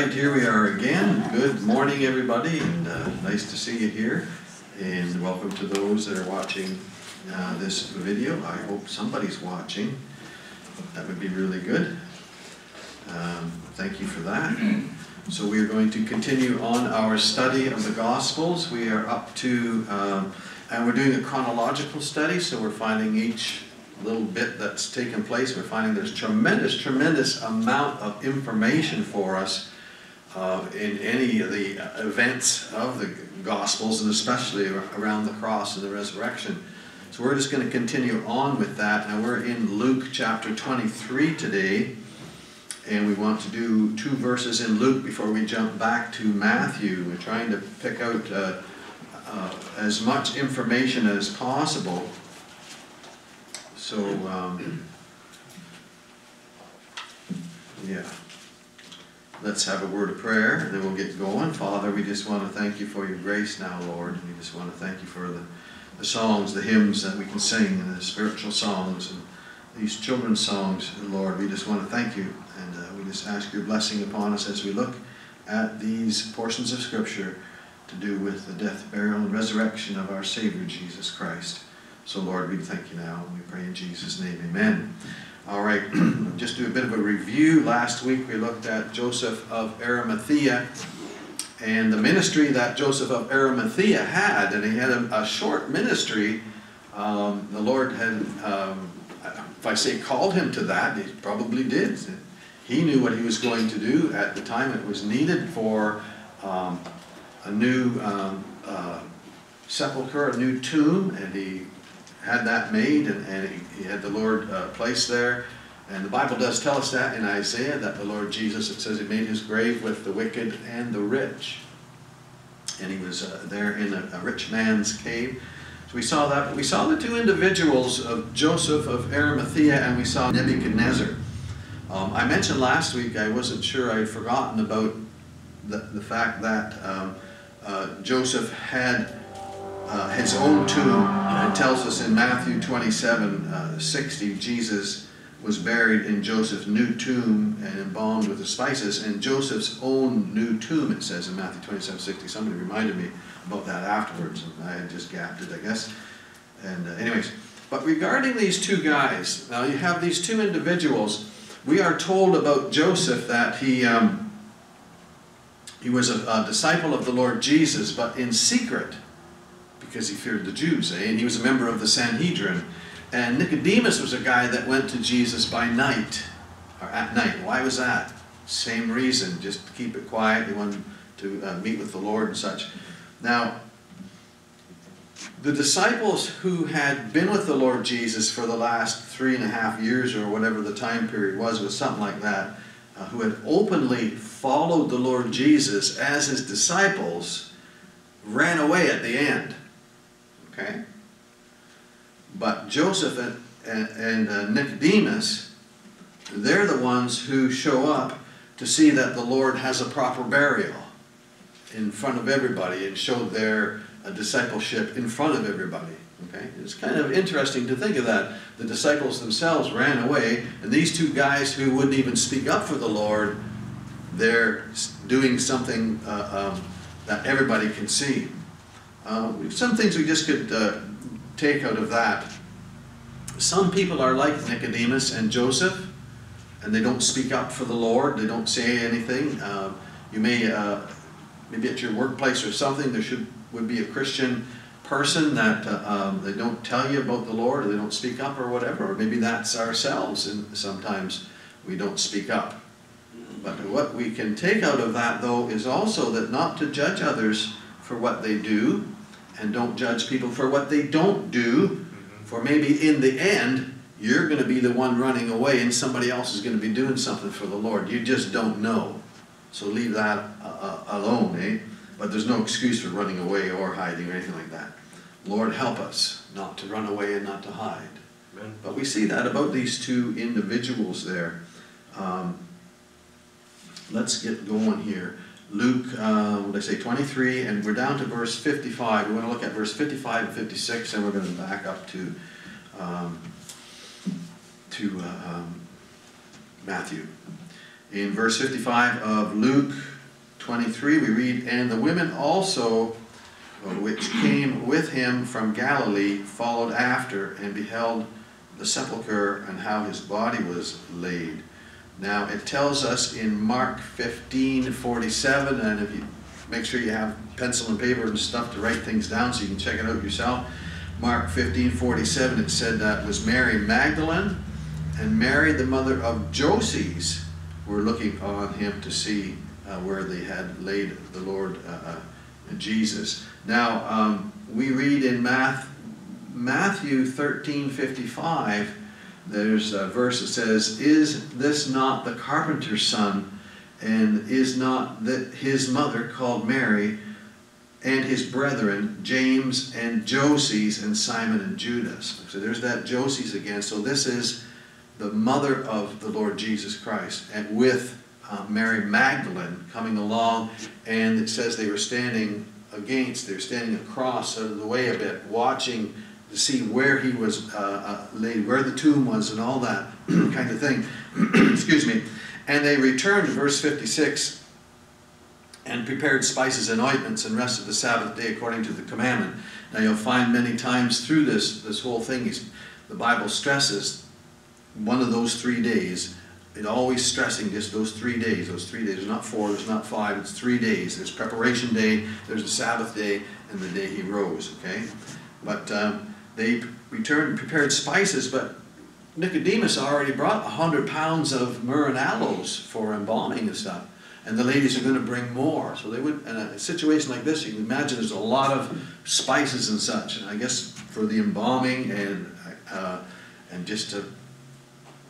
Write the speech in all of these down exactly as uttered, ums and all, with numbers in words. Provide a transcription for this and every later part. Right, here we are again. Good morning, everybody, and uh, nice to see you here. And welcome to those that are watching uh, this video. I hope somebody's watching. That would be really good. Um, thank you for that. So we are going to continue on our study of the Gospels. We are up to, um, and we're doing a chronological study, so we're finding each little bit that's taken place. We're finding there's tremendous, tremendous amount of information for us Uh, in any of the events of the Gospels, and especially around the cross and the resurrection. So we're just going to continue on with that. Now we're in Luke chapter twenty-three today, and we want to do two verses in Luke before we jump back to Matthew. We're trying to pick out uh, uh, as much information as possible. So, um, yeah. Let's have a word of prayer, and then we'll get going. Father, we just want to thank you for your grace now, Lord. And we just want to thank you for the, the songs, the hymns that we can sing, and the spiritual songs, and these children's songs. And Lord, we just want to thank you, and uh, we just ask your blessing upon us as we look at these portions of Scripture to do with the death, burial, and resurrection of our Savior, Jesus Christ. So, Lord, we thank you now, and we pray in Jesus' name, amen. All right, just do a bit of a review. Last week we looked at Joseph of Arimathea and the ministry that Joseph of Arimathea had, and he had a, a short ministry. Um, the Lord had, um, if I say called him to that, he probably did. He knew what he was going to do at the time. It was needed for um, a new um, uh, sepulcher, a new tomb, and he had that made, and, and he had the Lord uh, placed there. And the Bible does tell us that in Isaiah, that the Lord Jesus, it says he made his grave with the wicked and the rich. And he was uh, there in a, a rich man's cave. So we saw that. But we saw the two individuals of Joseph of Arimathea, and we saw Nebuchadnezzar. Um, I mentioned last week, I wasn't sure, I had forgotten about the, the fact that um, uh, Joseph had Uh, his own tomb. It tells us in Matthew twenty-seven, uh, sixty, Jesus was buried in Joseph's new tomb and embalmed with the spices, and Joseph's own new tomb, it says in Matthew twenty-seven, sixty. Somebody reminded me about that afterwards, and I had just gapped it, I guess. And uh, anyways, but regarding these two guys, now you have these two individuals. We are told about Joseph that he, um, he was a, a disciple of the Lord Jesus, but in secret, because he feared the Jews, eh? And he was a member of the Sanhedrin. And Nicodemus was a guy that went to Jesus by night, or at night. Why was that? Same reason, just to keep it quiet. He wanted to uh, meet with the Lord and such. Now, the disciples who had been with the Lord Jesus for the last three and a half years, or whatever the time period was, was something like that, uh, who had openly followed the Lord Jesus as his disciples, ran away at the end. Okay. But Joseph and, and, and uh, Nicodemus, they're the ones who show up to see that the Lord has a proper burial in front of everybody, and showed their uh, discipleship in front of everybody. Okay. It's kind of interesting to think of that. The disciples themselves ran away, and these two guys who wouldn't even speak up for the Lord, they're doing something uh, um, that everybody can see. Uh, some things we just could uh, take out of that. Some people are like Nicodemus and Joseph, and they don't speak up for the Lord. They don't say anything. Uh, you may, uh, maybe at your workplace or something, there should would be a Christian person that uh, um, they don't tell you about the Lord, or they don't speak up, or whatever. Or maybe that's ourselves, and sometimes we don't speak up. But what we can take out of that, though, is also that not to judge others for what they do, and don't judge people for what they don't do, for maybe in the end you're going to be the one running away and somebody else is going to be doing something for the Lord. You just don't know. So leave that uh, alone, eh? But there's no excuse for running away or hiding or anything like that. Lord, help us not to run away and not to hide. Amen. But we see that about these two individuals there. Um, let's get going here. Luke, uh, what did I say, twenty-three, and we're down to verse fifty-five. We want to look at verse fifty-five and fifty-six, and we're going to back up to um, to uh, um, Matthew. In verse fifty-five of Luke twenty-three, we read, "And the women also, which came with him from Galilee, followed after, and beheld the sepulchre and how his body was laid." Now it tells us in Mark fifteen forty-seven, and if you make sure you have pencil and paper and stuff to write things down so you can check it out yourself. Mark fifteen forty-seven, it said that was Mary Magdalene and Mary the mother of Joses were looking on him to see uh, where they had laid the Lord uh, uh, Jesus. Now um, we read in Matthew thirteen fifty-five, there's a verse that says, "Is this not the carpenter's son, and is not that his mother called Mary, and his brethren James and Joses and Simon and Judas?" So there's that Joses again. So this is the mother of the Lord Jesus Christ, and with uh, Mary Magdalene coming along, and it says they were standing against, they're standing across out of the way a bit, watching to see where he was uh, uh, laid, where the tomb was and all that kind of thing. Excuse me. "And they returned," verse fifty-six, "and prepared spices and ointments and rested the Sabbath day according to the commandment." Now you'll find many times through this, this whole thing, is, the Bible stresses one of those three days. It always stressing just those three days. Those three days. There's not four, there's not five, it's three days. There's preparation day, there's the Sabbath day, and the day he rose, okay? But um, they returned and prepared spices, but Nicodemus already brought one hundred pounds of myrrh and aloes for embalming and stuff. And the ladies are going to bring more. So they would, in a situation like this, you can imagine there's a lot of spices and such. And I guess for the embalming and, uh, and just to,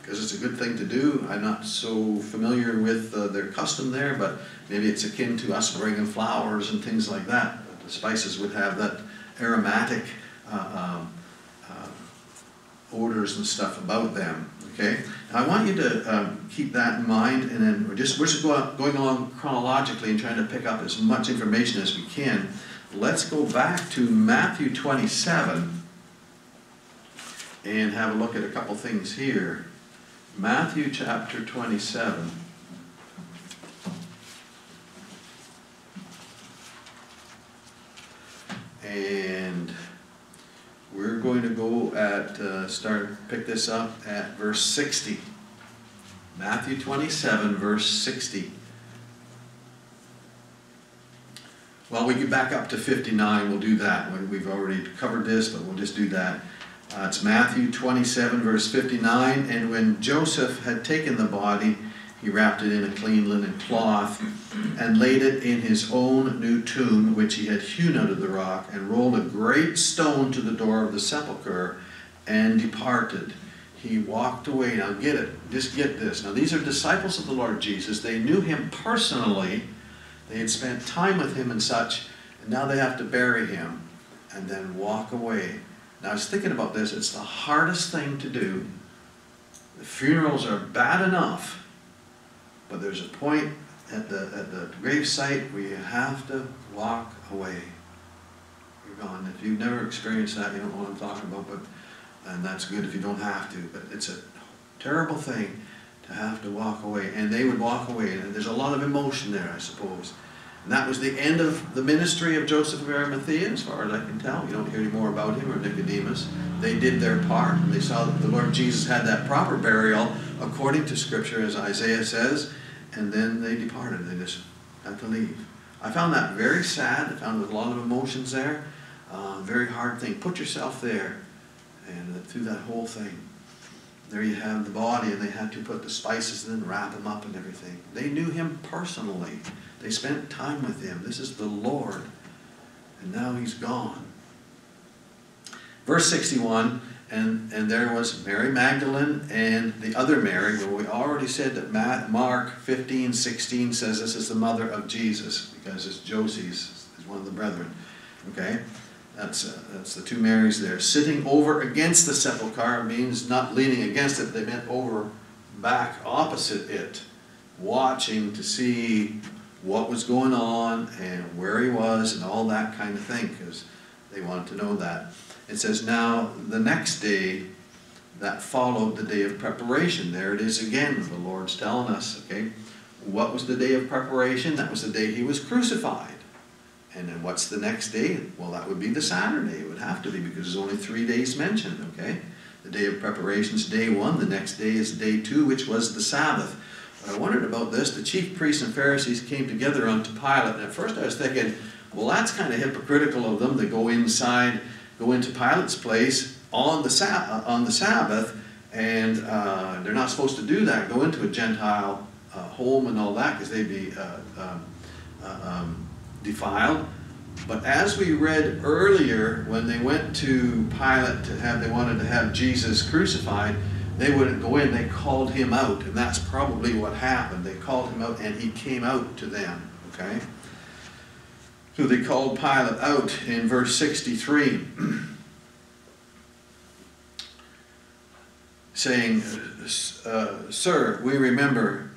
because it's a good thing to do. I'm not so familiar with uh, their custom there, but maybe it's akin to us bringing flowers and things like that. But the spices would have that aromatic uh, um, uh, odors and stuff about them. Okay, now I want you to um, keep that in mind, and then we're just we're just going, going along chronologically and trying to pick up as much information as we can. Let's go back to Matthew twenty-seven and have a look at a couple things here. Matthew chapter twenty-seven. And we're going to go at, uh, start, pick this up at verse sixty. Matthew twenty-seven, verse sixty. Well, we get back up to fifty-nine, we'll do that. We've already covered this, but we'll just do that. Uh, it's Matthew twenty-seven, verse fifty-nine. "And when Joseph had taken the body, he wrapped it in a clean linen cloth and laid it in his own new tomb, which he had hewn out of the rock, and rolled a great stone to the door of the sepulchre and departed. He walked away." Now get it. Just get this. Now these are disciples of the Lord Jesus. They knew him personally. They had spent time with him and such. And now they have to bury him and then walk away. Now I was thinking about this. It's the hardest thing to do. The funerals are bad enough. But there's a point at the, at the gravesite where you have to walk away. You're gone. If you've never experienced that, you don't know what I'm talking about, but, and that's good if you don't have to. But it's a terrible thing to have to walk away. And they would walk away. And there's a lot of emotion there, I suppose. And that was the end of the ministry of Joseph of Arimathea, as far as I can tell. You don't hear any more about him or Nicodemus. They did their part. And they saw that the Lord Jesus had that proper burial according to Scripture, as Isaiah says. And then they departed. They just had to leave. I found that very sad. I found a lot of emotions there. Uh, very hard thing. Put yourself there. And through that whole thing. There you have the body, and they had to put the spices in and wrap him up and everything. They knew him personally. They spent time with him. This is the Lord. And now he's gone. Verse sixty-one, and, and there was Mary Magdalene and the other Mary. Well, we already said that Mark fifteen sixteen says this is the mother of Jesus, because it's Joses, is one of the brethren. Okay? That's, uh, that's the two Marys there. Sitting over against the sepulchre means not leaning against it. They meant over, back, opposite it, watching to see what was going on and where he was and all that kind of thing, because they wanted to know that. It says, "Now the next day that followed the day of preparation." There it is again. The Lord's telling us, okay? What was the day of preparation? That was the day he was crucified. And then what's the next day? Well, that would be the Saturday. It would have to be, because there's only three days mentioned, okay? The day of preparation is day one. The next day is day two, which was the Sabbath. But I wondered about this. The chief priests and Pharisees came together unto Pilate. And at first I was thinking, well, that's kind of hypocritical of them to go inside, go into Pilate's place on the, sab on the Sabbath, and uh, they're not supposed to do that, go into a Gentile uh, home and all that, because they'd be uh, um, uh, um, defiled. But as we read earlier, when they went to Pilate to have, they wanted to have Jesus crucified, they wouldn't go in, they called him out, and that's probably what happened. They called him out, and he came out to them, okay? So they called Pilate out in verse sixty-three, saying, uh, Sir, we remember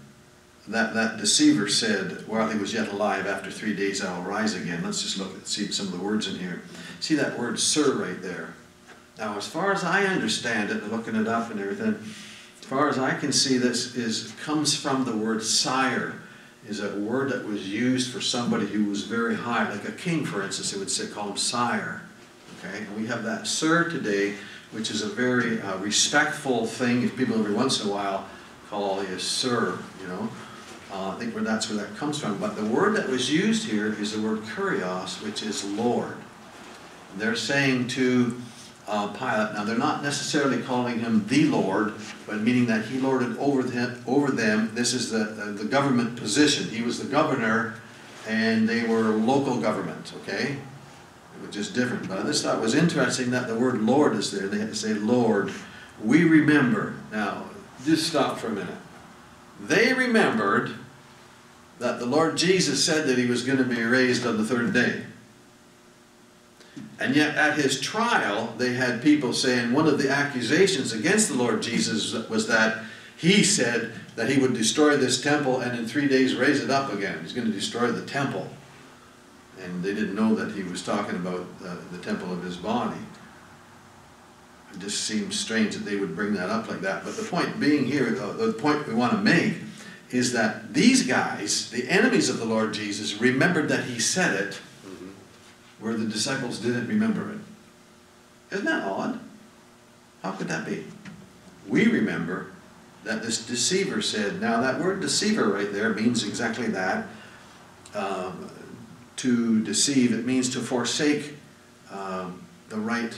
that that deceiver said, while he was yet alive, after three days I will rise again. Let's just look at see some of the words in here. See that word sir right there. Now, as far as I understand it, looking it up and everything, as far as I can see, this is comes from the word sire. Is a word that was used for somebody who was very high, like a king, for instance. They would say, call him sire. Okay? And we have that sir today, which is a very uh, respectful thing. If people every once in a while call you sir, you know, uh, I think where that's where that comes from. But the word that was used here is the word kurios, which is Lord. And they're saying to uh, Pilate, now they're not necessarily calling him the Lord, but meaning that he lorded over them. Over them. This is the, the, the government position. He was the governor, and they were local government, okay? Which is different. But I just thought it was interesting that the word Lord is there. They had to say, Lord, we remember. Now, just stop for a minute. They remembered that the Lord Jesus said that he was going to be raised on the third day. And yet at his trial, they had people saying one of the accusations against the Lord Jesus was that he said that he would destroy this temple and in three days raise it up again. He's going to destroy the temple. And they didn't know that he was talking about uh, the temple of his body. It just seems strange that they would bring that up like that. But the point being here, the point we want to make, is that these guys, the enemies of the Lord Jesus, remembered that he said it, mm-hmm. where the disciples didn't remember it. Isn't that odd? How could that be? We remember that this deceiver said, now that word deceiver right there means exactly that. Um, to deceive, it means to forsake um, the right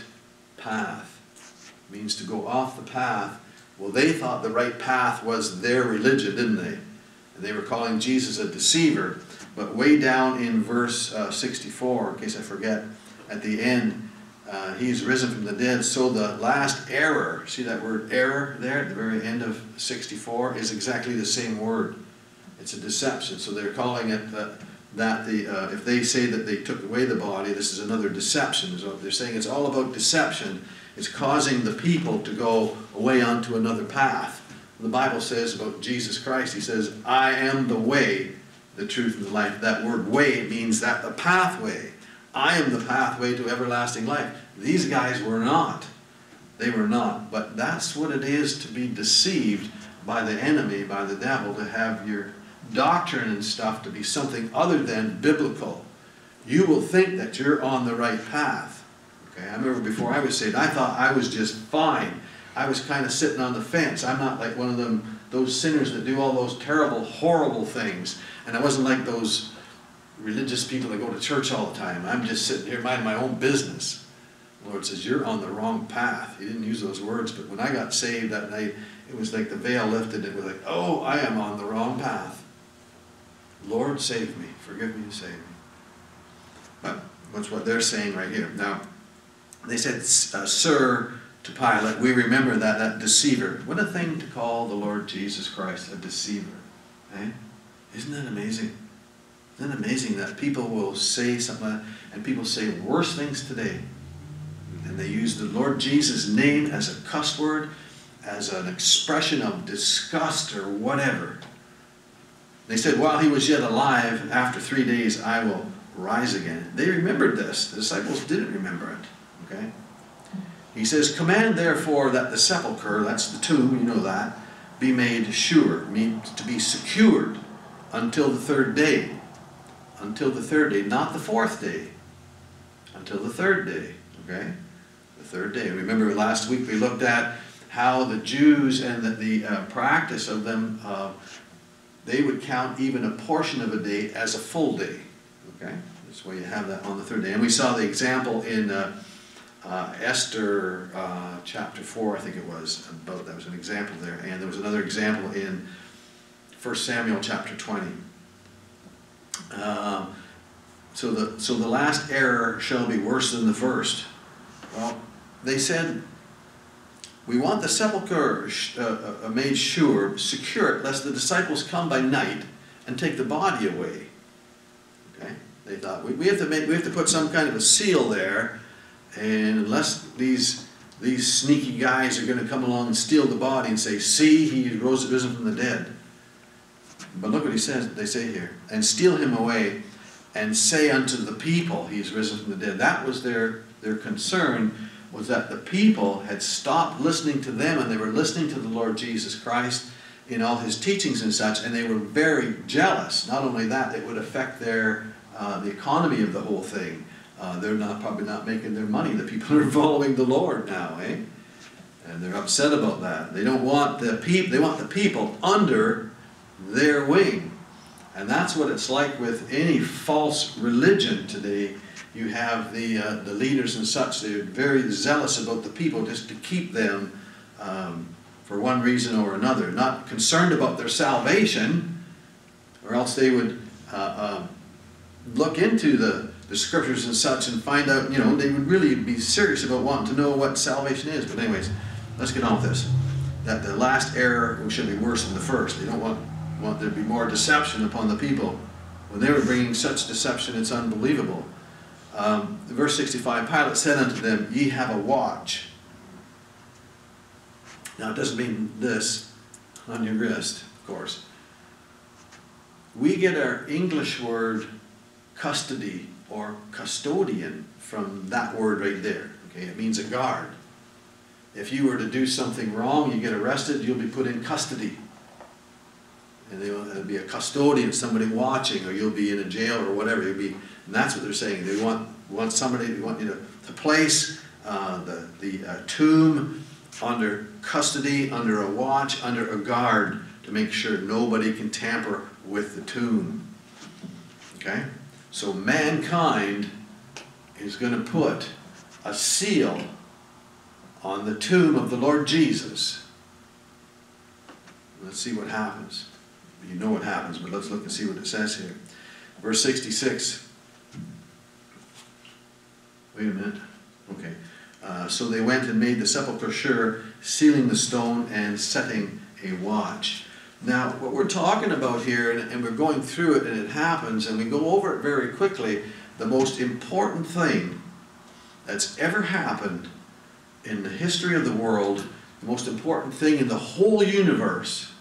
path. It means to go off the path. Well, they thought the right path was their religion, didn't they? And they were calling Jesus a deceiver. But way down in verse uh, sixty-four, in case I forget, at the end, uh, he's risen from the dead. So the last error, see that word error there at the very end of sixty-four, is exactly the same word. It's a deception. So they're calling it the, that the, uh, if they say that they took away the body, this is another deception. So they're saying it's all about deception. It's causing the people to go away onto another path. The Bible says about Jesus Christ, he says, I am the way, the truth, and the life. That word way means that the pathway. I am the pathway to everlasting life. These guys were not. They were not. But that's what it is to be deceived by the enemy, by the devil, to have your doctrine and stuff to be something other than biblical. You will think that you're on the right path. Okay, I remember before I was saved, I thought I was just fine. I was kind of sitting on the fence. I'm not like one of them, those sinners that do all those terrible, horrible things. And I wasn't like those religious people that go to church all the time. I'm just sitting here minding my own business. The Lord says, you're on the wrong path. He didn't use those words, but when I got saved that night, it was like the veil lifted. It was like, oh, I am on the wrong path. Lord, save me. Forgive me and save me. But that's what they're saying right here. Now, they said, uh, Sir, to Pilate, we remember that, that deceiver. What a thing to call the Lord Jesus Christ a deceiver. Eh? Isn't that amazing? Isn't that amazing that people will say something like that, and people say worse things today. And they use the Lord Jesus' name as a cuss word, as an expression of disgust or whatever. They said, while he was yet alive, after three days I will rise again. They remembered this. The disciples didn't remember it. Okay? He says, command therefore that the sepulchre, that's the tomb, you know that, be made sure, means to be secured. until the third day, until the third day, not the fourth day, until the third day, okay? The third day. Remember last week we looked at how the Jews and the, the uh, practice of them, uh, they would count even a portion of a day as a full day, okay? That's why you have that on the third day. And we saw the example in uh, uh, Esther uh, chapter four, I think it was, about that was an example there. And there was another example in First Samuel chapter twenty. Uh, so the so the last error shall be worse than the first. Well, they said, we want the sepulchre uh, made sure, secure it, lest the disciples come by night and take the body away. Okay, they thought we, we have to make we have to put some kind of a seal there, and unless these these sneaky guys are going to come along and steal the body and say, see, he rose risen from the dead. But look what he says, they say here, and steal him away and say unto the people, he is risen from the dead. That was their, their concern, was that the people had stopped listening to them and they were listening to the Lord Jesus Christ in all his teachings and such, and they were very jealous. Not only that, it would affect their, uh, the economy of the whole thing. Uh, they're not probably not making their money. The people are following the Lord now, eh? And they're upset about that. They don't want the people, they want the people under their wing. And that's what it's like with any false religion today. You have the, uh, the leaders and such, they're very zealous about the people just to keep them um, for one reason or another, not concerned about their salvation, or else they would uh, uh, look into the, the scriptures and such and find out, you know, they would really be serious about wanting to know what salvation is. But anyways, let's get on with this. That the last error should be worse than the first. They don't want want there to be more deception upon the people. When they were bringing such deception, it's unbelievable. Um, verse sixty-five, Pilate said unto them, ye have a watch. Now it doesn't mean this on your wrist, of course. We get our English word custody or custodian from that word right there. Okay, it means a guard. If you were to do something wrong, you get arrested, you'll be put in custody. And there will be a custodian, somebody watching, or you'll be in a jail or whatever. You'll be, and that's what they're saying. They want, want somebody, they want you to, to place uh, the, the uh, tomb under custody, under a watch, under a guard, to make sure nobody can tamper with the tomb. Okay? So mankind is going to put a seal on the tomb of the Lord Jesus. Let's see what happens. You know what happens, but let's look and see what it says here. Verse sixty-six. Wait a minute. Okay. Uh, so they went and made the sepulchre sure, sealing the stone and setting a watch. Now, what we're talking about here, and, and we're going through it, and it happens, and we go over it very quickly, the most important thing that's ever happened in the history of the world, the most important thing in the whole universe,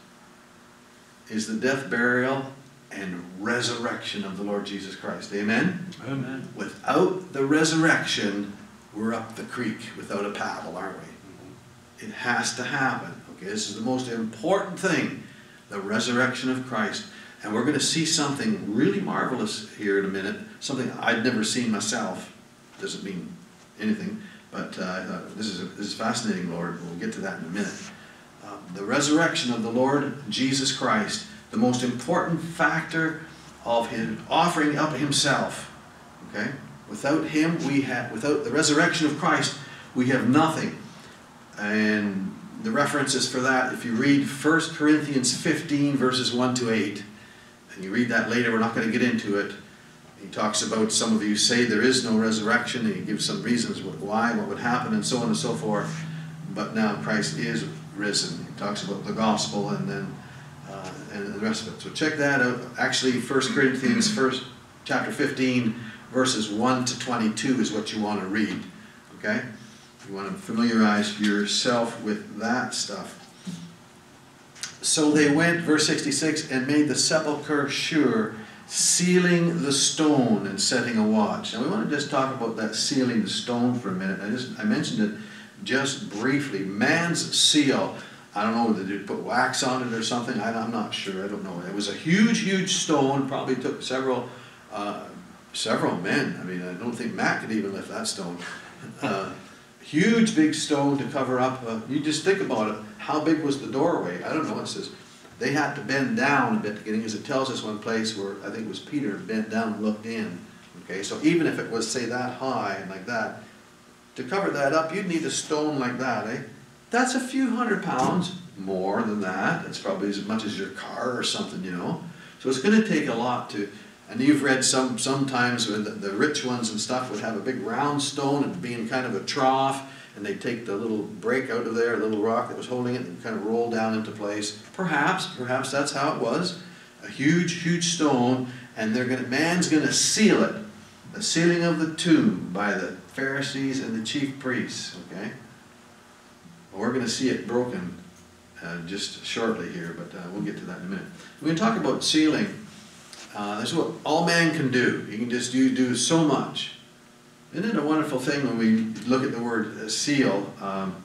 is the death, burial, and resurrection of the Lord Jesus Christ. Amen? Amen. Without the resurrection, we're up the creek without a paddle, aren't we? Mm-hmm. It has to happen. Okay, this is the most important thing, the resurrection of Christ. And we're going to see something really marvelous here in a minute, something I'd never seen myself. Doesn't mean anything. But uh, this, is, this is fascinating, Lord. We'll get to that in a minute. Uh, the resurrection of the Lord Jesus Christ, the most important factor of His offering up Himself. Okay? Without Him, we have, without the resurrection of Christ, we have nothing. And the references for that, if you read First Corinthians fifteen, verses one to eight, and you read that later, we're not going to get into it. He talks about some of you say there is no resurrection, and he gives some reasons why, what would happen, and so on and so forth. But now Christ is risen. He talks about the gospel and then uh, and the rest of it. So check that out. Actually, First Corinthians first, chapter fifteen, verses one to twenty-two is what you want to read. Okay? You want to familiarize yourself with that stuff. So they went, verse sixty-six, and made the sepulchre sure, sealing the stone and setting a watch. Now we want to just talk about that sealing the stone for a minute. I just I mentioned it just briefly. Man's seal I don't know whether they put wax on it or something. I, I'm not sure. I don't know. It was a huge, huge stone. Probably took several, uh, several men. I mean, I don't think Matt could even lift that stone. Uh, huge, big stone to cover up. Uh, you just think about it. How big was the doorway? I don't know. It says they had to bend down a bit to get in, because it tells us one place where I think it was Peter bent down and looked in. Okay, so even if it was, say, that high and like that, to cover that up, you'd need a stone like that, eh? That's a few hundred pounds more than that. That's probably as much as your car or something, you know. So it's going to take a lot to, and you've read some sometimes when the, the rich ones and stuff would have a big round stone and be in kind of a trough, and they'd take the little break out of there, a little rock that was holding it, and kind of roll down into place. Perhaps, perhaps that's how it was. A huge, huge stone, and they're gonna, man's going to seal it. The sealing of the tomb by the Pharisees and the chief priests, okay? Well, we're going to see it broken uh, just shortly here, but uh, we'll get to that in a minute. We're going to talk about sealing. Uh, that's what all man can do. You can just do, do so much. Isn't it a wonderful thing when we look at the word uh, seal? Um,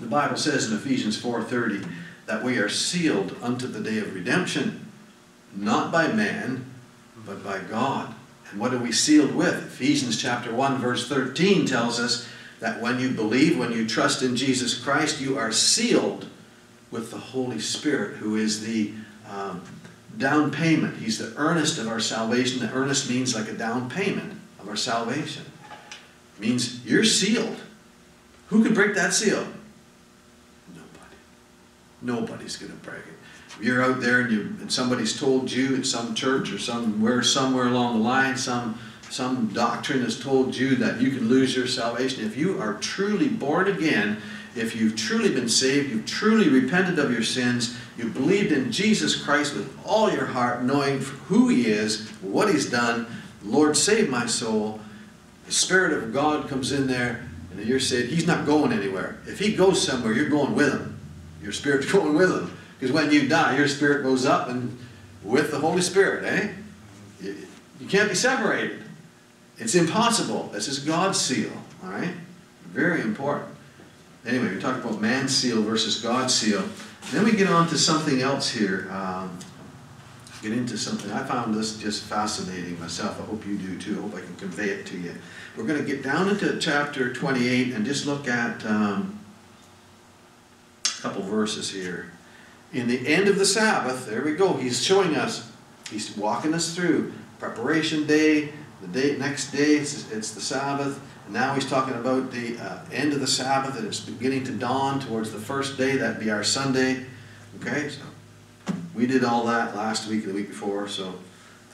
the Bible says in Ephesians four thirty that we are sealed unto the day of redemption, not by man, but by God. And what are we sealed with? Ephesians chapter one verse thirteen tells us that when you believe, when you trust in Jesus Christ, you are sealed with the Holy Spirit, who is the um, down payment. He's the earnest of our salvation. The earnest means like a down payment of our salvation. It means you're sealed. Who could break that seal? Nobody. Nobody's going to break it. You're out there and, you, and somebody's told you in some church or somewhere, somewhere along the line, some, some doctrine has told you that you can lose your salvation. If you are truly born again, if you've truly been saved, you've truly repented of your sins, you believed in Jesus Christ with all your heart, knowing who He is, what He's done, Lord, save my soul, the Spirit of God comes in there, and you're saved. He's not going anywhere. If He goes somewhere, you're going with Him. Your Spirit's going with Him. Because when you die, your spirit goes up and with the Holy Spirit, eh? You, you can't be separated. It's impossible. This is God's seal, all right? Very important. Anyway, we talked about man's seal versus God's seal. And then we get on to something else here. Um, get into something. I found this just fascinating myself. I hope you do too. I hope I can convey it to you. We're going to get down into chapter twenty-eight and just look at um, a couple verses here. In the end of the Sabbath, there we go, He's showing us, He's walking us through preparation day, the day, next day, it's, it's the Sabbath, and now He's talking about the uh, end of the Sabbath, and it's beginning to dawn towards the first day, that'd be our Sunday, okay, so we did all that last week and the week before, so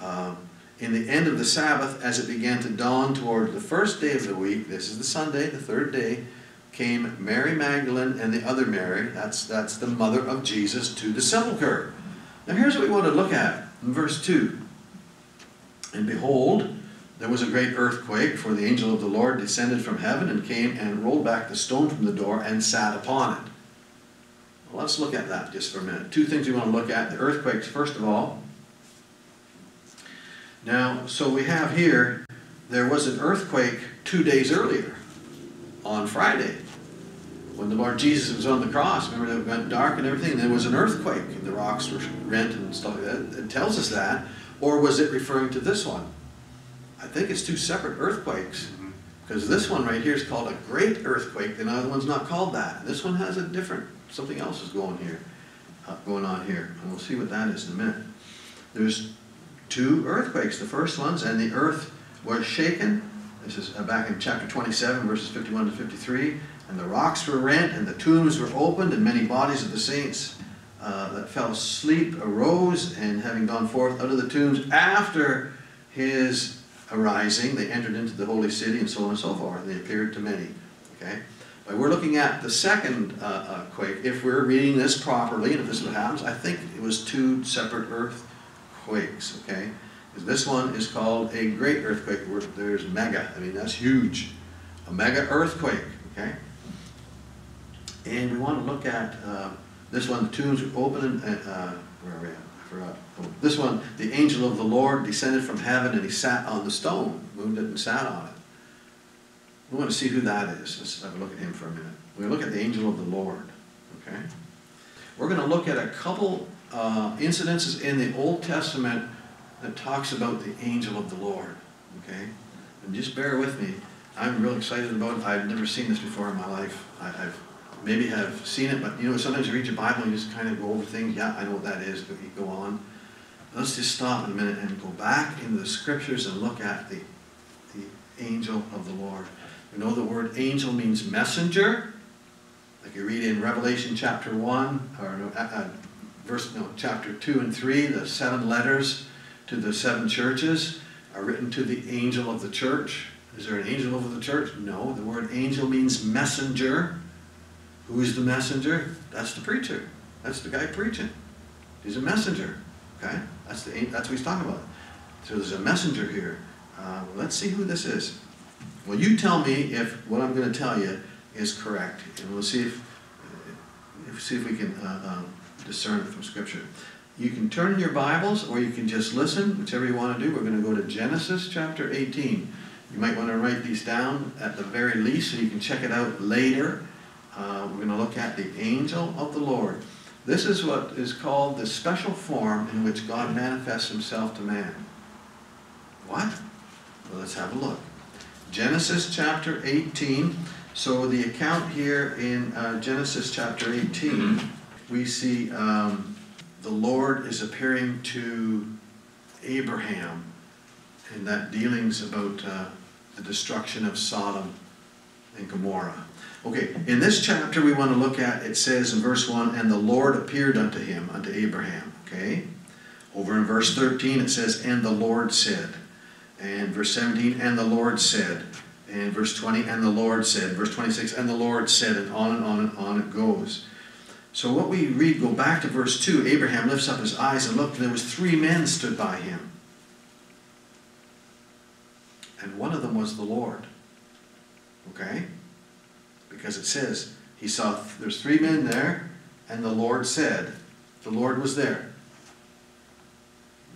um, in the end of the Sabbath, as it began to dawn toward the first day of the week, this is the Sunday, the third day, came Mary Magdalene and the other Mary, that's, that's the mother of Jesus, to the sepulchre. Now here's what we want to look at in verse two. And behold, there was a great earthquake, for the angel of the Lord descended from heaven and came and rolled back the stone from the door and sat upon it. Well, let's look at that just for a minute. Two things we want to look at. The earthquakes, first of all. Now, so we have here, there was an earthquake two days earlier. On Friday, when the Lord Jesus was on the cross, remember that it went dark and everything, and there was an earthquake, and the rocks were rent and stuff like that. It tells us that, or was it referring to this one? I think it's two separate earthquakes, because this one right here is called a great earthquake, the other one's not called that. This one has a different, something else is going here, going on here, and we'll see what that is in a minute. There's two earthquakes, the first one's, and the earth was shaken. This is back in chapter twenty-seven, verses fifty-one to fifty-three. And the rocks were rent, and the tombs were opened, and many bodies of the saints uh, that fell asleep arose, and having gone forth out of the tombs after His arising, they entered into the holy city, and so on and so forth. And they appeared to many. Okay? But we're looking at the second uh, uh, quake. If we're reading this properly, and if this is what happens, I think it was two separate earthquakes. Okay? This one is called a great earthquake. There's mega. I mean, that's huge. A mega earthquake, okay? And we want to look at uh, this one. The tombs were open. And, uh, where are we at? I forgot. Oh, this one, the angel of the Lord descended from heaven, and He sat on the stone, moved it and sat on it. We want to see who that is. Let's have a look at him for a minute. We look at the angel of the Lord, okay? We're going to look at a couple uh, incidences in the Old Testament that talks about the angel of the Lord. Okay? And just bear with me. I'm real excited about it. I've never seen this before in my life. I, I've maybe have seen it, but you know, sometimes you read your Bible and you just kind of go over things. Yeah, I know what that is, but you go on. Let's just stop in a minute and go back into the Scriptures and look at the, the angel of the Lord. You know the word angel means messenger. Like you read in Revelation chapter one, or no, uh, verse, no, chapter two and three, the seven letters to the seven churches are written to the angel of the church. Is there an angel over the church? No. The word angel means messenger. Who is the messenger? That's the preacher. That's the guy preaching. He's a messenger. Okay? That's, the, that's what he's talking about. So there's a messenger here. Uh, let's see who this is. Well, you tell me if what I'm going to tell you is correct, and we'll see if, if see if we can uh, um, discern from Scripture. You can turn in your Bibles, or you can just listen, whichever you want to do. We're going to go to Genesis chapter eighteen. You might want to write these down at the very least, so you can check it out later. Uh, we're going to look at the angel of the Lord. This is what is called the special form in which God manifests himself to man. What? Well, let's have a look. Genesis chapter eighteen. So the account here in uh, Genesis chapter eighteen, we see um, the Lord is appearing to Abraham in that dealings about uh, the destruction of Sodom and Gomorrah. Okay, in this chapter we want to look at, it says in verse one, and the Lord appeared unto him, unto Abraham. Okay? Over in verse thirteen it says, and the Lord said. And verse seventeen, and the Lord said. And verse twenty, and the Lord said. Verse twenty-six, and the Lord said. And on and on and on it goes. So what we read, go back to verse two, Abraham lifts up his eyes and looked, and there was three men stood by him. And one of them was the Lord. Okay? Because it says, he saw, there's three men there, and the Lord said. The Lord was there.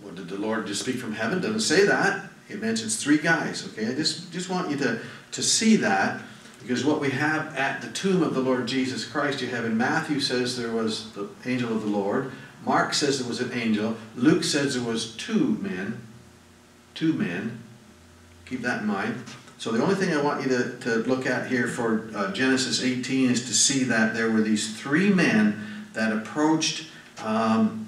Well, did the Lord just speak from heaven? Doesn't say that. It mentions three guys, okay? I just, just want you to, to see that, because what we have at the tomb of the Lord Jesus Christ, you have in Matthew says there was the angel of the Lord. Mark says there was an angel. Luke says there was two men. Two men. Keep that in mind. So the only thing I want you to, to look at here for uh, Genesis eighteen is to see that there were these three men that approached um,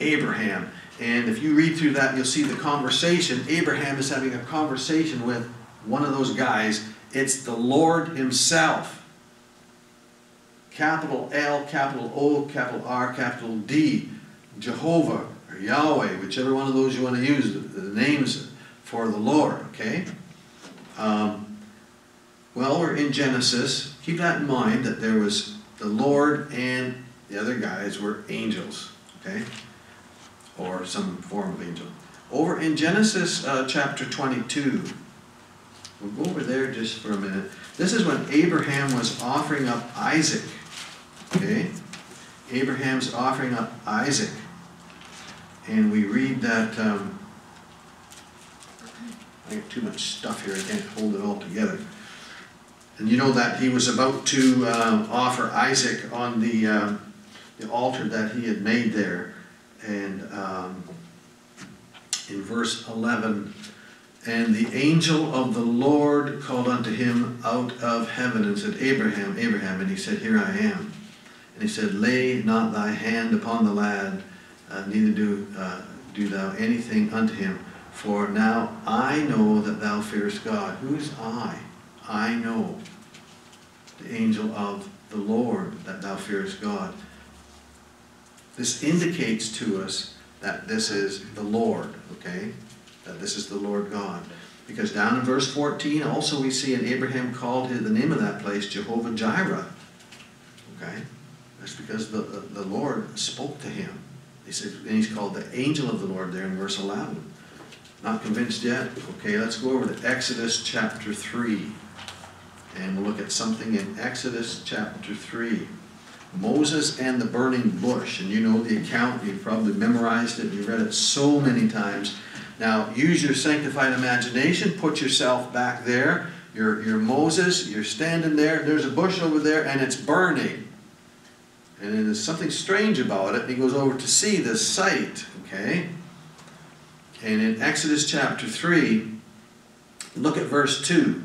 Abraham. And if you read through that, you'll see the conversation. Abraham is having a conversation with one of those guys. It's the Lord himself. Capital L, capital O, capital R, capital D. Jehovah or Yahweh, whichever one of those you want to use, the, the names for the Lord, okay? Um, well, we're in Genesis. Keep that in mind that there was the Lord and the other guys were angels, okay? Or some form of angel. Over in Genesis uh, chapter twenty-two, we'll go over there just for a minute. This is when Abraham was offering up Isaac, okay? Abraham's offering up Isaac. And we read that... Um, I got too much stuff here, I can't hold it all together. And you know that he was about to um, offer Isaac on the, um, the altar that he had made there. And um, in verse eleven, and the angel of the Lord called unto him out of heaven and said, Abraham, Abraham, and he said, Here I am. And he said, Lay not thy hand upon the lad, uh, neither do, uh, do thou anything unto him. For now I know that thou fearest God. Who's I? I know, the angel of the Lord, that thou fearest God. This indicates to us that this is the Lord, okay? That this is the Lord God. Because down in verse fourteen, also we see, and Abraham called the name of that place Jehovah Jireh. Okay? That's because the, the, the Lord spoke to him. He said, and he's called the angel of the Lord there in verse eleven. Not convinced yet? Okay, let's go over to Exodus chapter three. And we'll look at something in Exodus chapter three. Moses and the burning bush. And you know the account. You've probably memorized it. You've read it so many times. Now, use your sanctified imagination. Put yourself back there. You're, you're Moses. You're standing there. There's a bush over there, and it's burning. And then there's something strange about it. He goes over to see this site, okay? And in Exodus chapter three, look at verse two.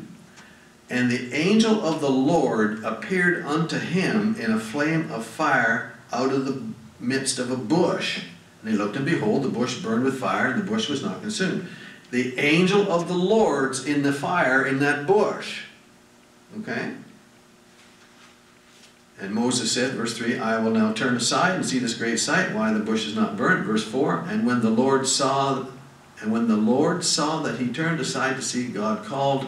And the angel of the Lord appeared unto him in a flame of fire out of the midst of a bush. And he looked, and behold, the bush burned with fire, and the bush was not consumed. The angel of the Lord's in the fire in that bush. Okay? And Moses said, verse three, I will now turn aside and see this great sight, why the bush is not burnt. Verse four, and when the Lord saw, and when the Lord saw that he turned aside to see, God called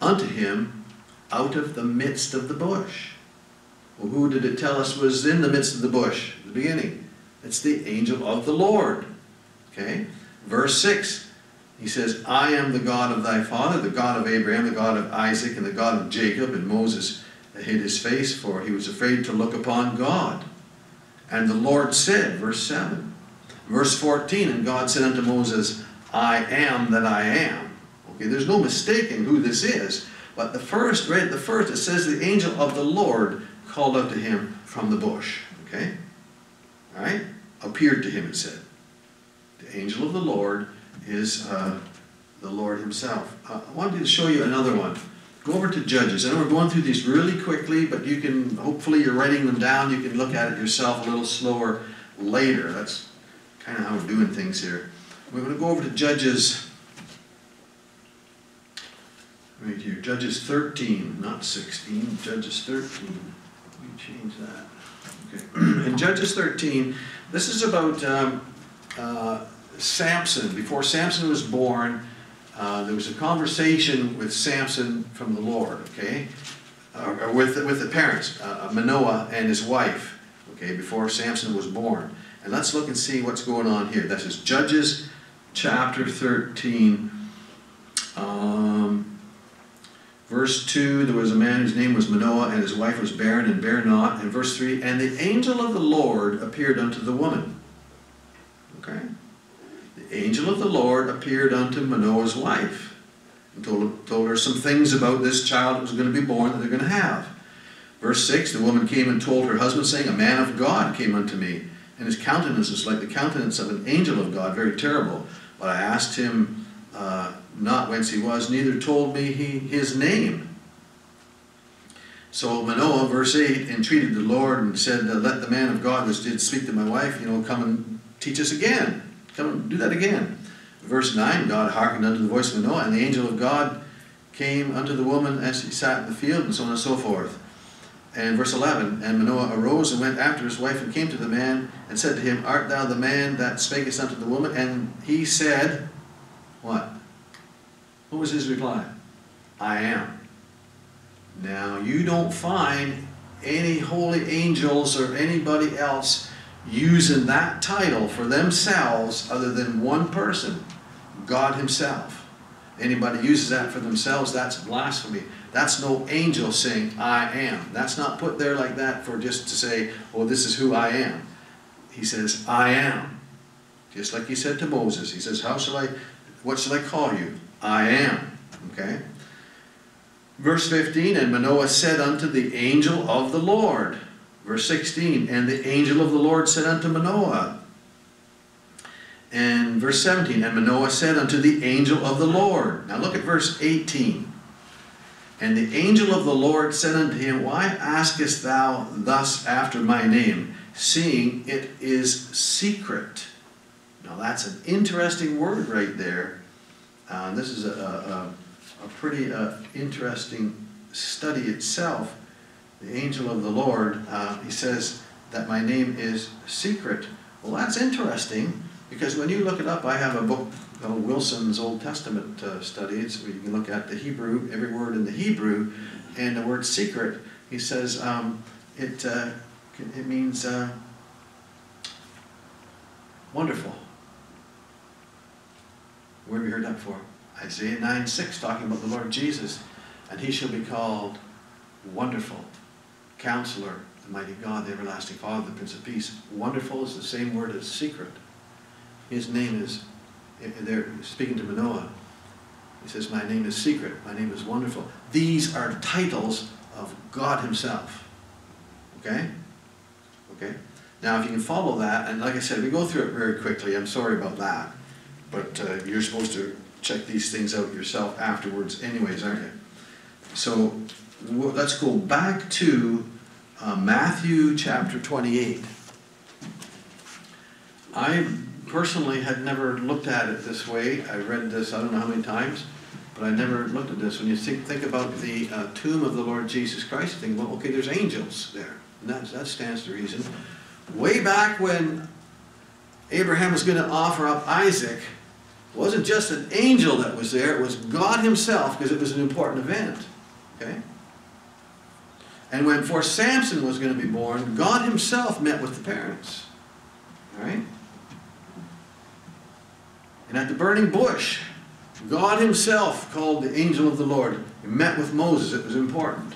unto him out of the midst of the bush. Well, who did it tell us was in the midst of the bush at the beginning? It's the angel of the Lord. Okay? Verse six, he says, I am the God of thy father, the God of Abraham, the God of Isaac, and the God of Jacob. And Moses hid his face, for he was afraid to look upon God. And the Lord said, verse seven, verse fourteen, and God said unto Moses, I am that I am. Okay, there's no mistaking who this is. But the first, right at the first, it says the angel of the Lord called unto him from the bush. Okay? All right? Appeared to him, it said. The angel of the Lord is uh, the Lord himself. Uh, I wanted to show you another one. Go over to Judges. I know we're going through these really quickly, but you can, hopefully you're writing them down. You can look at it yourself a little slower later. That's kind of how we're doing things here. We're going to go over to Judges, right here, Judges thirteen, not sixteen, Judges thirteen. Let me change that. Okay. In Judges thirteen, this is about um, uh, Samson. Before Samson was born, Uh, there was a conversation with Samson from the Lord, okay, uh, or with the, with the parents, uh, Manoah and his wife, okay, before Samson was born. And let's look and see what's going on here. This is Judges chapter thirteen, um, verse two. There was a man whose name was Manoah, and his wife was barren and bare not. And verse three, and the angel of the Lord appeared unto the woman. Okay. Angel of the Lord appeared unto Manoah's wife and told, told her some things about this child that was going to be born that they're going to have. Verse six, the woman came and told her husband, saying, a man of God came unto me, and his countenance is like the countenance of an angel of God, very terrible. But I asked him uh, not whence he was, neither told me he his name. So Manoah, verse eight, entreated the Lord and said, let the man of God which did speak to my wife, you know, come and teach us again. Don't do that again. Verse nine, God hearkened unto the voice of Manoah, and the angel of God came unto the woman as she sat in the field, and so on and so forth. And verse eleven, and Manoah arose and went after his wife, and came to the man, and said to him, art thou the man that spakest unto the woman? And he said, what? What was his reply? I am. Now, you don't find any holy angels or anybody else using that title for themselves other than one person, God himself. Anybody uses that for themselves, that's blasphemy. That's no angel saying, I am. That's not put there like that for just to say, oh, this is who I am. He says, I am. Just like he said to Moses. He says, how shall I, what shall I call you? I am. Okay? Verse fifteen, and Manoah said unto the angel of the Lord. Verse sixteen, and the angel of the Lord said unto Manoah. And verse seventeen, and Manoah said unto the angel of the Lord. Now look at verse eighteen. And the angel of the Lord said unto him, why askest thou thus after my name, seeing it is secret? Now that's an interesting word right there. Uh, this is a, a, a pretty uh, interesting study itself. The angel of the Lord, uh, he says that my name is secret. Well, that's interesting, because when you look it up, I have a book, uh, Wilson's Old Testament uh, Studies, where you can look at the Hebrew, every word in the Hebrew, and the word secret. He says um, it, uh, it means uh, wonderful. Where have you heard that before? Isaiah nine six, talking about the Lord Jesus, and he shall be called Wonderful Counselor, the mighty God, the everlasting Father, the Prince of Peace. Wonderful is the same word as secret. His name is, they're speaking to Manoah. He says, my name is secret. My name is wonderful. These are titles of God himself. Okay? Okay? Now, if you can follow that, and like I said, we go through it very quickly. I'm sorry about that. But uh, you're supposed to check these things out yourself afterwards anyways, aren't you? So let's go back to uh, Matthew chapter twenty-eight. I personally had never looked at it this way. I read this I don't know how many times, but I never looked at this. When you think, think about the uh, tomb of the Lord Jesus Christ, you think, well, okay, there's angels there. And that, that stands to reason. Way back when Abraham was going to offer up Isaac, it wasn't just an angel that was there, it was God himself, because it was an important event. Okay? And when for Samson was going to be born, God himself met with the parents. All right? And at the burning bush, God himself called the angel of the Lord. He met with Moses. It was important.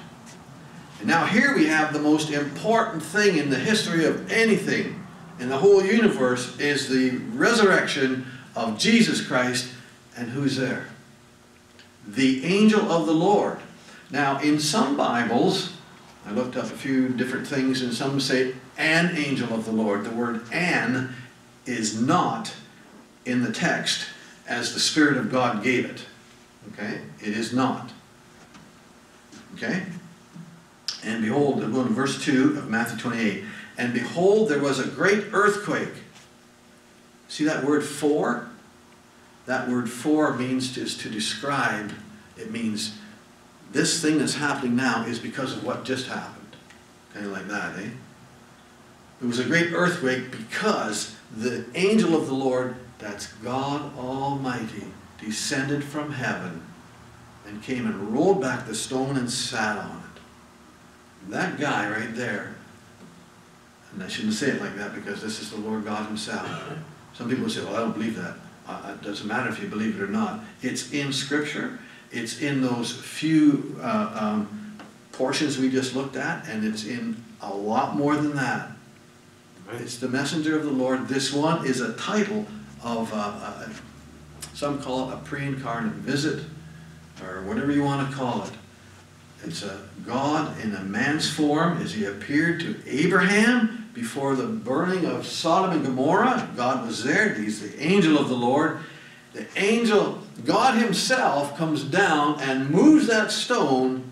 And now here we have the most important thing in the history of anything in the whole universe, is the resurrection of Jesus Christ. And who's there? The angel of the Lord. Now, in some Bibles, I looked up a few different things, and some say an angel of the Lord. The word an is not in the text as the Spirit of God gave it. Okay? It is not. Okay? And behold, I'm going to verse two of Matthew twenty-eight. And behold, there was a great earthquake. See that word for? That word for means to, is to describe. It means this thing that's happening now is because of what just happened. Kind of like that, eh? It was a great earthquake because the angel of the Lord, that's God Almighty, descended from heaven and came and rolled back the stone and sat on it. That guy right there, and I shouldn't say it like that because this is the Lord God himself. Some people say, well, I don't believe that. Uh, it doesn't matter if you believe it or not. It's in Scripture. It's in those few uh, um, portions we just looked at, and it's in a lot more than that. Right. It's the messenger of the Lord. This one is a title of, uh, uh, some call it a pre-incarnate visit, or whatever you want to call it. It's a God in a man's form as he appeared to Abraham before the burning of Sodom and Gomorrah. God was there. He's the angel of the Lord. The angel, God himself, comes down and moves that stone,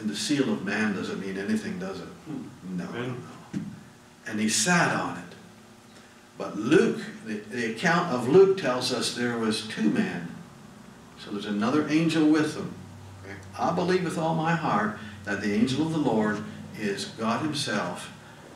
and the seal of man doesn't mean anything, does it? No, no, no. And he sat on it. But Luke, the, the account of Luke tells us there was two men. So there's another angel with them. Okay? I believe with all my heart that the angel of the Lord is God himself,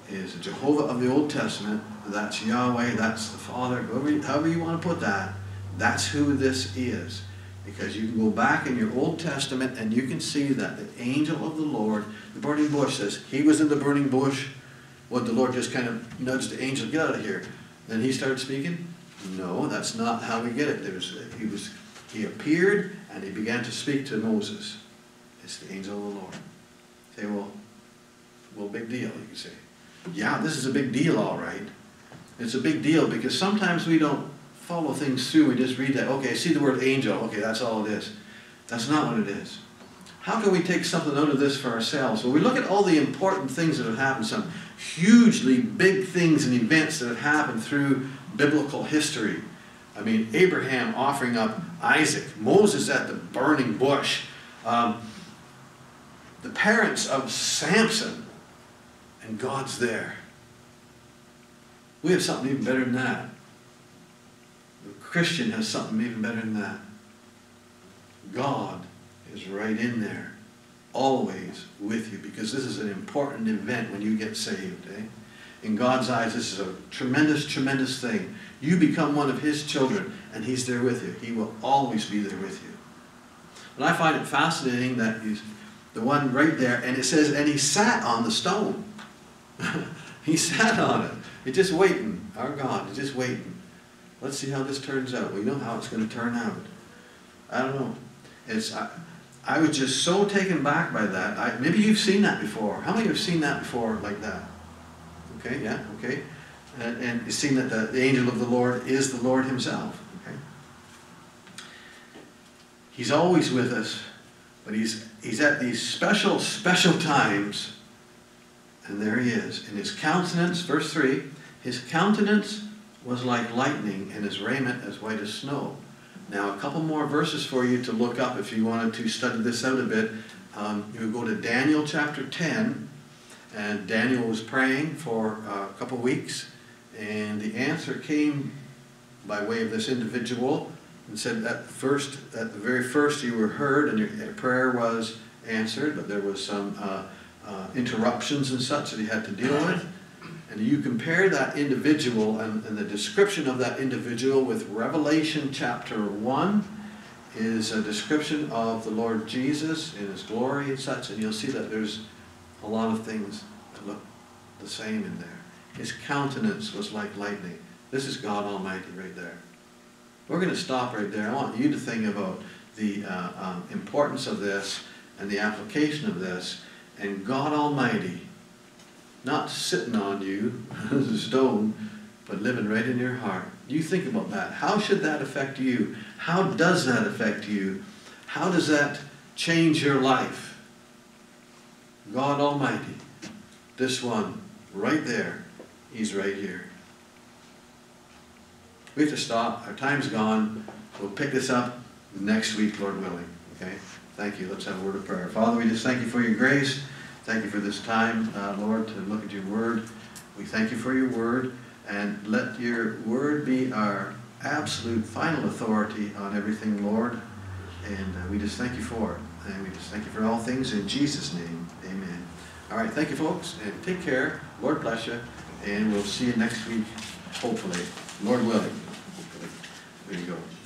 is Jehovah of the Old Testament. That's Yahweh, that's the Father, however, however you want to put that. That's who this is. Because you can go back in your Old Testament and you can see that the angel of the Lord, the burning bush says, he was in the burning bush. What, the Lord just kind of nudged the angel, get out of here. Then he started speaking? No, that's not how we get it. There was, he, was, he appeared and he began to speak to Moses. It's the angel of the Lord. You say, well, well, big deal, you can say. Yeah, this is a big deal, all right. It's a big deal because sometimes we don't follow things through. We just read that, okay, I see the word angel. Okay, that's all it is. That's not what it is. How can we take something out of this for ourselves? Well, we look at all the important things that have happened, some hugely big things and events that have happened through biblical history. I mean, Abraham offering up Isaac, Moses at the burning bush, um, the parents of Samson, and God's there. We have something even better than that. The Christian has something even better than that. God is right in there, always with you, because this is an important event when you get saved. Eh? In God's eyes, this is a tremendous, tremendous thing. You become one of his children, and he's there with you. He will always be there with you. And I find it fascinating that he's the one right there, and it says, and he sat on the stone. He sat on it. He's just waiting. Our God is just waiting. Let's see how this turns out. We know how it's going to turn out. I don't know. It's... I, I was just so taken back by that. I, maybe you've seen that before. How many have seen that before like that? Okay, yeah, okay. And, and you've seen that the, the angel of the Lord is the Lord himself. Okay. He's always with us, but he's, he's at these special, special times. And there he is. And his countenance, verse three, his countenance was like lightning, and his raiment as white as snow. Now, a couple more verses for you to look up if you wanted to study this out a bit. Um, you would go to Daniel chapter ten, and Daniel was praying for uh, a couple weeks, and the answer came by way of this individual, and said that first, at the very first you were heard, and your, your prayer was answered, but there was some uh, uh, interruptions and such that he had to deal with. And you compare that individual and, and the description of that individual with Revelation chapter one is a description of the Lord Jesus in his glory and such, and you'll see that there's a lot of things that look the same in there. His countenance was like lightning. This is God Almighty right there. We're going to stop right there. I want you to think about the uh, um, importance of this and the application of this. And God Almighty, not sitting on you as a stone, but living right in your heart. You think about that. How should that affect you? How does that affect you? How does that change your life? God Almighty, this one right there, he's right here. We have to stop. Our time's gone. We'll pick this up next week, Lord willing. Okay? Thank you. Let's have a word of prayer. Father, we just thank you for your grace. Thank you for this time, uh, Lord, to look at your word. We thank you for your word. And let your word be our absolute final authority on everything, Lord. And uh, we just thank you for it. And we just thank you for all things in Jesus' name. Amen. All right. Thank you, folks. And take care. Lord bless you. And we'll see you next week, hopefully. Lord willing. There you go.